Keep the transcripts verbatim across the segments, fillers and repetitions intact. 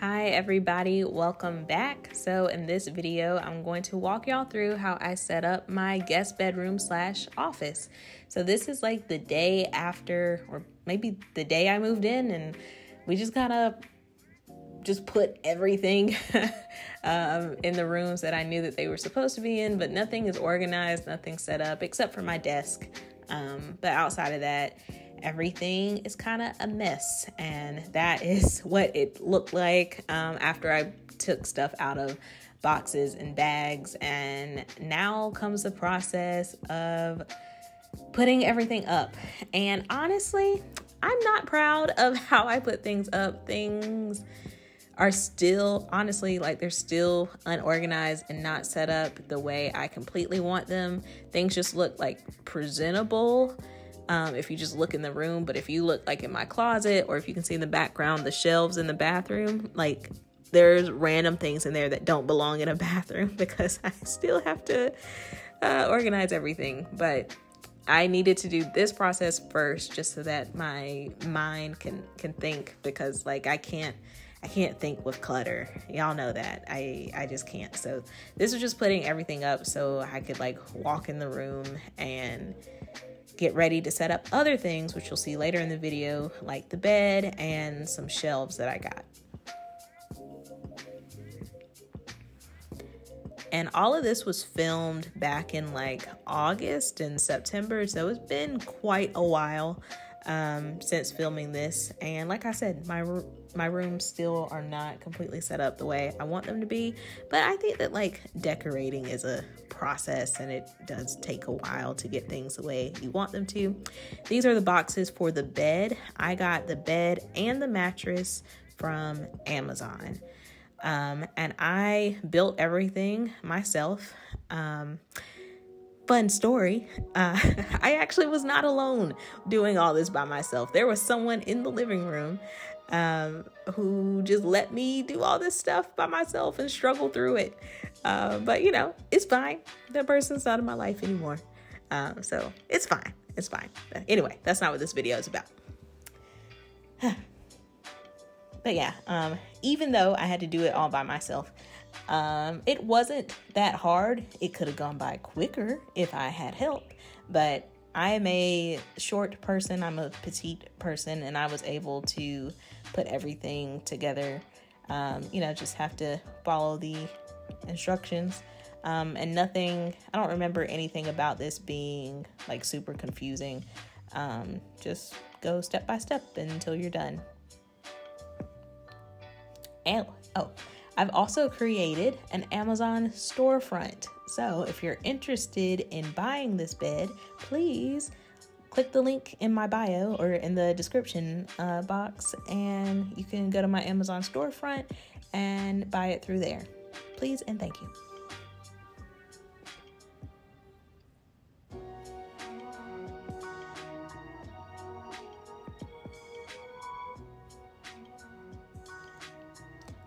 Hi everybody, welcome back. So in this video, I'm going to walk y'all through how I set up my guest bedroom slash office. So this is like the day after, or maybe the day I moved in, and we just gotta just put everything um, in the rooms that I knew that they were supposed to be in, but nothing is organized, nothing's set up except for my desk. Um, but outside of that, everything is kind of a mess, and that is what it looked like um, after I took stuff out of boxes and bags. And now comes the process of putting everything up. And honestly, I'm not proud of how I put things up. Things are still, honestly, like they're still unorganized and not set up the way I completely want them. Things just look like presentable. Um, if you just look in the room, but if you look like in my closet, or if you can see in the background, the shelves in the bathroom, like there's random things in there that don't belong in a bathroom because I still have to uh, organize everything. But I needed to do this process first just so that my mind can, can think, because like I can't, I can't think with clutter. Y'all know that. I, I just can't. So this was just putting everything up so I could like walk in the room and get ready to set up other things, which you'll see later in the video, like the bed and some shelves that I got. And all of this was filmed back in like August and September, so it's been quite a while um, since filming this. And like I said, my my rooms still are not completely set up the way I want them to be, but I think that like decorating is a process, and it does take a while to get things the way you want them to. These are the boxes for the bed. I got the bed and the mattress from Amazon, um, and I built everything myself. Um, fun story, uh, I actually was not alone doing all this by myself. There was someone in the living room um, who just let me do all this stuff by myself and struggle through it. Uh, but you know, it's fine. That person's not in my life anymore. Um, so it's fine. It's fine. But anyway, that's not what this video is about. But yeah, um, even though I had to do it all by myself, um, it wasn't that hard. It could have gone by quicker if I had help, but I am a short person. I'm a petite person, and I was able to put everything together. Um, you know, just have to follow the instructions, um, and nothing, I don't remember anything about this being like super confusing. Um, just go step by step until you're done. And oh, I've also created an Amazon storefront. So if you're interested in buying this bed, please click the link in my bio or in the description uh, box, and you can go to my Amazon storefront and buy it through there. Please and thank you.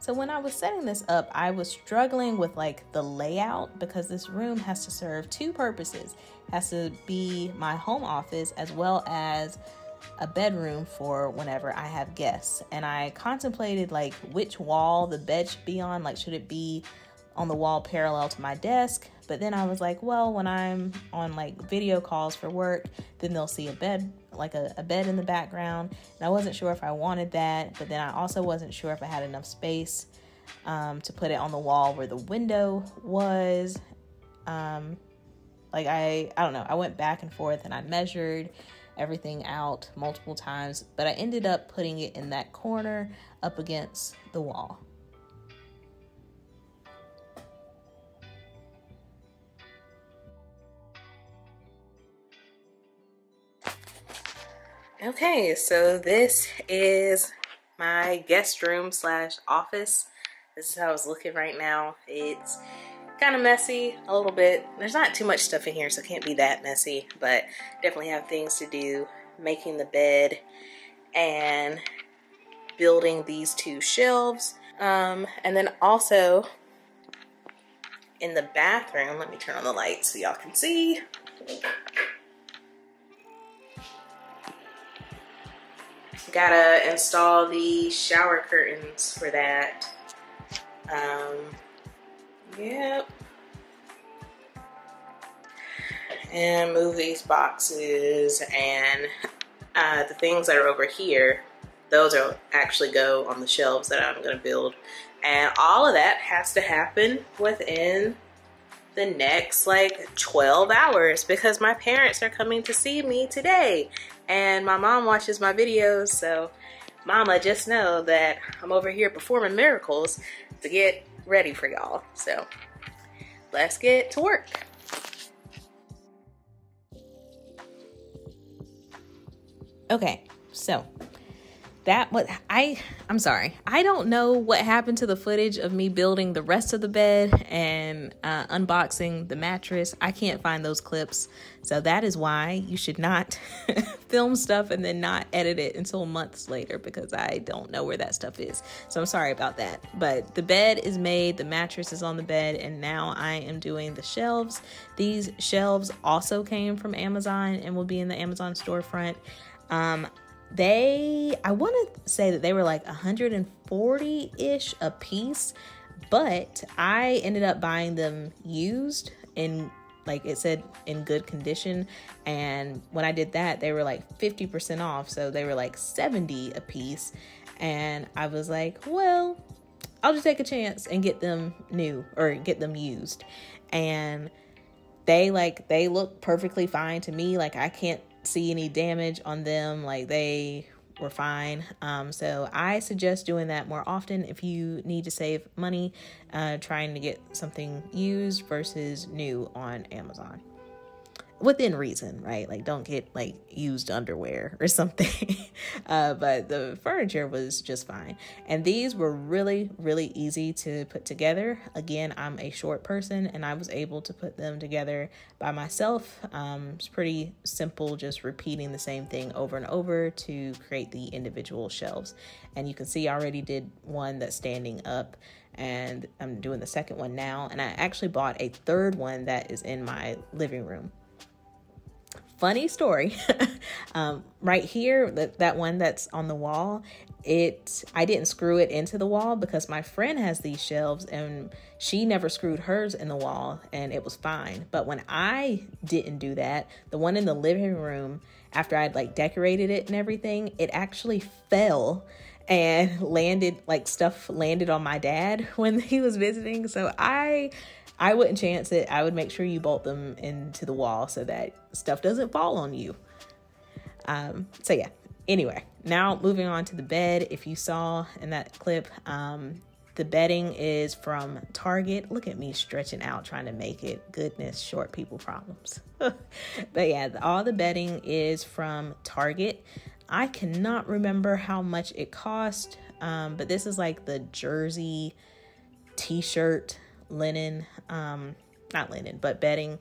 So when I was setting this up, I was struggling with like the layout, because this room has to serve two purposes. It has to be my home office as well as a bedroom for whenever I have guests. And I contemplated like which wall the bed should be on. Like, should it be on the wall parallel to my desk? But then I was like, well, when I'm on like video calls for work, then they'll see a bed, like a, a bed in the background. And I wasn't sure if I wanted that, but then I also wasn't sure if I had enough space um, to put it on the wall where the window was. Um, like I, I don't know, I went back and forth and I measured everything out multiple times, but I ended up putting it in that corner up against the wall. Okay, so this is my guest room slash office. This is how it's looking right now. It's kind of messy a little bit. There's not too much stuff in here, so it can't be that messy, but definitely have things to do. Making the bed and building these two shelves. Um, and then also in the bathroom, let me turn on the light so y'all can see. Gotta install the shower curtains for that. Um, yep. And move these boxes and uh, the things that are over here, those are actually go on the shelves that I'm gonna build. And all of that has to happen within the next like twelve hours because my parents are coming to see me today. And my mom watches my videos, so mama, just know that I'm over here performing miracles to get ready for y'all. So let's get to work. Okay, so that was, I, I'm sorry. I don't know what happened to the footage of me building the rest of the bed and uh, unboxing the mattress. I can't find those clips. So that is why you should not film stuff and then not edit it until months later, because I don't know where that stuff is. So I'm sorry about that. But the bed is made, the mattress is on the bed, and now I am doing the shelves. These shelves also came from Amazon and will be in the Amazon storefront. Um, they, I want to say that they were like one hundred forty-ish a piece, but I ended up buying them used in, like it said, in good condition. And when I did that, they were like fifty percent off. So they were like seventy a piece. And I was like, well, I'll just take a chance and get them new or get them used. And they like, they look perfectly fine to me. Like I can't see any damage on them, like they were fine. Um, so I suggest doing that more often if you need to save money, uh, trying to get something used versus new on Amazon. Within reason, right? Like don't get like used underwear or something. uh, but the furniture was just fine. And these were really, really easy to put together. Again, I'm a short person and I was able to put them together by myself. Um, it's pretty simple, just repeating the same thing over and over to create the individual shelves. And you can see I already did one that's standing up, and I'm doing the second one now. And I actually bought a third one that is in my living room. Funny story, um, right here, that, that one that's on the wall, it, I didn't screw it into the wall because my friend has these shelves and she never screwed hers in the wall and it was fine. But when I didn't do that, the one in the living room, after I'd like decorated it and everything, it actually fell and landed, like stuff landed on my dad when he was visiting. So I... I wouldn't chance it. I would make sure you bolt them into the wall so that stuff doesn't fall on you. Um, so yeah, anyway, now moving on to the bed. If you saw in that clip, um, the bedding is from Target. Look at me stretching out, trying to make it. Goodness, short people problems. But yeah, all the bedding is from Target. I cannot remember how much it cost, um, but this is like the jersey t-shirt linen, um not linen but bedding,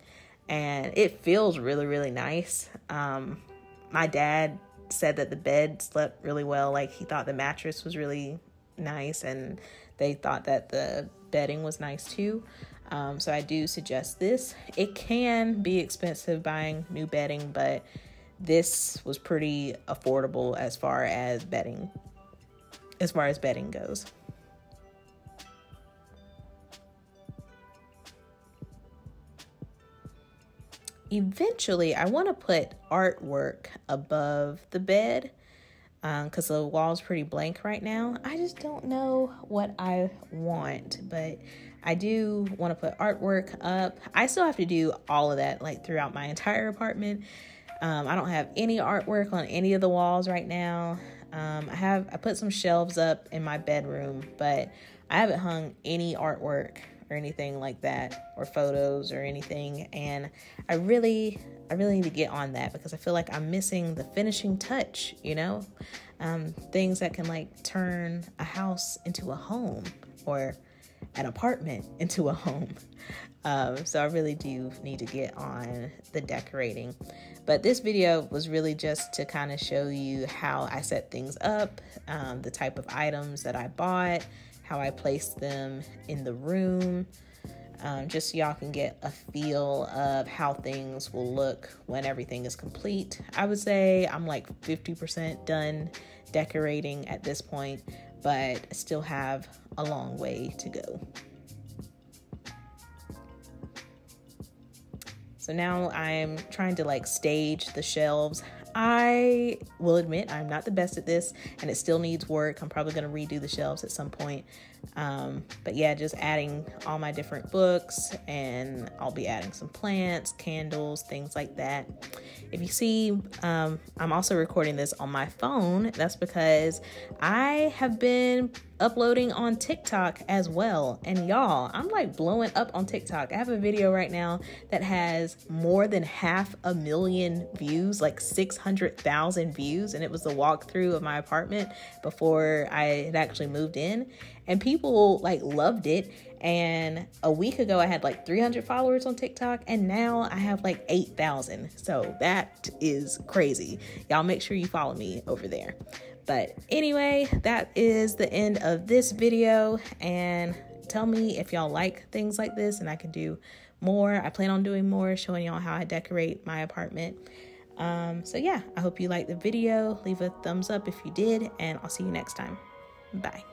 and it feels really, really nice. Um my dad said that the bed slept really well, like he thought the mattress was really nice and they thought that the bedding was nice too. Um so I do suggest this. It can be expensive buying new bedding, but this was pretty affordable as far as bedding as far as bedding goes. Eventually, I want to put artwork above the bed because um, the wall's pretty blank right now. I just don't know what I want, but I do want to put artwork up. I still have to do all of that like throughout my entire apartment. Um, I don't have any artwork on any of the walls right now. Um, I have I put some shelves up in my bedroom, but I haven't hung any artwork or anything like that, or photos or anything. And I really, I really need to get on that because I feel like I'm missing the finishing touch, you know, um, things that can like turn a house into a home or an apartment into a home. Um, so I really do need to get on the decorating. But this video was really just to kind of show you how I set things up, um, the type of items that I bought, how I place them in the room, um, just so y'all can get a feel of how things will look when everything is complete. I would say I'm like fifty percent done decorating at this point, but still have a long way to go. So now I'm trying to like stage the shelves. I will admit I'm not the best at this and it still needs work. I'm probably gonna redo the shelves at some point. Um, but yeah, just adding all my different books, and I'll be adding some plants, candles, things like that. If you see, um, I'm also recording this on my phone. That's because I have been uploading on TikTok as well. And y'all, I'm like blowing up on TikTok. I have a video right now that has more than half a million views, like six hundred thousand views. And it was the walkthrough of my apartment before I had actually moved in. And people like loved it. And a week ago I had like three hundred followers on TikTok, and now I have like eight thousand. So that is crazy. Y'all make sure you follow me over there. But anyway, that is the end of this video, and tell me if y'all like things like this and I can do more. I plan on doing more, showing y'all how I decorate my apartment. Um, so yeah, I hope you liked the video. Leave a thumbs up if you did, and I'll see you next time. Bye.